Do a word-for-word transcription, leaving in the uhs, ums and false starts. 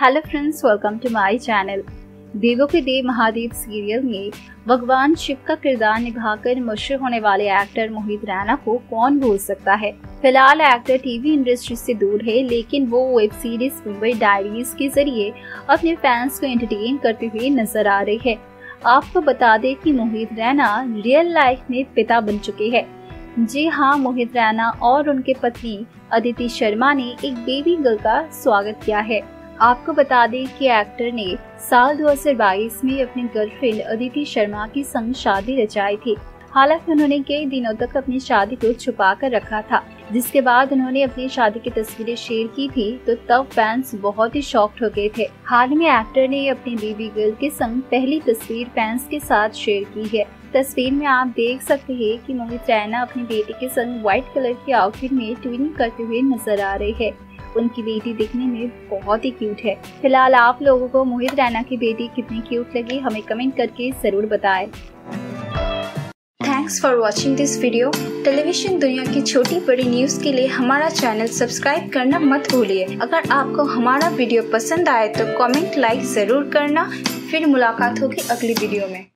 Hello friends, welcome to my channel. देवों के देव Mahadev serial में भगवान शिव का किरदार निभाकर मशहूर होने वाले एक्टर मोहित रैना को कौन भूल सकता है। फिलहाल एक्टर टीवी इंडस्ट्री से दूर है, लेकिन वो वेब सीरीज मुंबई डायरीज के जरिए अपने फैंस को एंटरटेन करते हुए नजर आ रही है। आपको बता दें कि मोहित रैना रियल लाइफ में पिता बन चुके हैं। जी हाँ, मोहित रैना और उनके पत्नी अदिति शर्मा ने एक बेबी गर्ल का स्वागत किया है। आपको बता दें कि एक्टर ने साल दो हज़ार बाईस में अपनी गर्लफ्रेंड अदिति शर्मा के संग शादी रचाई थी। हालांकि उन्होंने कई दिनों तक अपनी शादी को छुपा कर रखा था, जिसके बाद उन्होंने अपनी शादी की तस्वीरें शेयर की थी, तो तब फैंस बहुत ही शॉक्ड हो गए थे। हाल में एक्टर ने अपनी बेबी गर्ल के संग पहली तस्वीर फैंस के साथ शेयर की है। तस्वीर में आप देख सकते हैं कि मोहित रैना अपनी बेटी के संग व्हाइट कलर के आउटफिट में ट्विनिंग करते हुए नजर आ रहे हैं। उनकी बेटी दिखने में बहुत ही क्यूट है। फिलहाल आप लोगों को मोहित रैना की बेटी कितनी क्यूट लगी, हमें कमेंट करके जरूर बताएं। Thanks for watching this video. Television दुनिया की छोटी बड़ी न्यूज के लिए हमारा चैनल सब्सक्राइब करना मत भूलिए। अगर आपको हमारा वीडियो पसंद आए तो कमेंट लाइक जरूर करना। फिर मुलाकात होगी अगली वीडियो में।